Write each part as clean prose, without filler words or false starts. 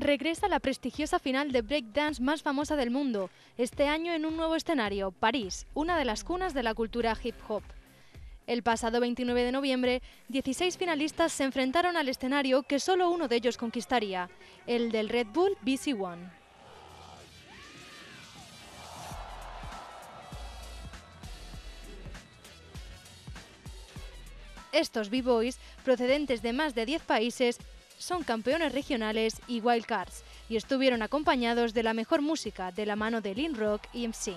regresa a la prestigiosa final de breakdance más famosa del mundo, este año en un nuevo escenario, París, una de las cunas de la cultura hip hop. El pasado 29 de noviembre, 16 finalistas se enfrentaron al escenario que solo uno de ellos conquistaría, el del Red Bull BC One. Estos b-boys, procedentes de más de 10 países, son campeones regionales y wildcards, y estuvieron acompañados de la mejor música de la mano de Lin Rock y M-Sync.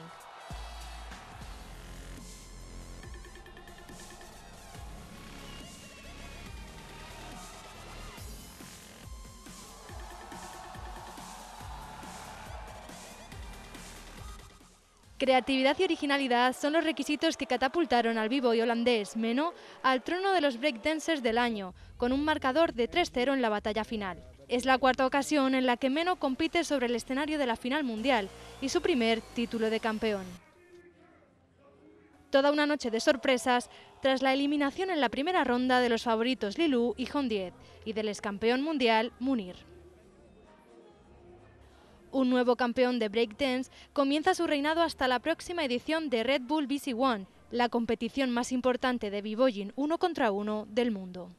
Creatividad y originalidad son los requisitos que catapultaron al b-boy holandés Menno al trono de los breakdancers del año, con un marcador de 3-0 en la batalla final. Es la cuarta ocasión en la que Menno compite sobre el escenario de la final mundial y su primer título de campeón. Toda una noche de sorpresas tras la eliminación en la primera ronda de los favoritos Lilou y Hong Diez y del excampeón mundial Munir. Un nuevo campeón de breakdance comienza su reinado hasta la próxima edición de Red Bull BC One, la competición más importante de b-boying 1 contra 1 del mundo.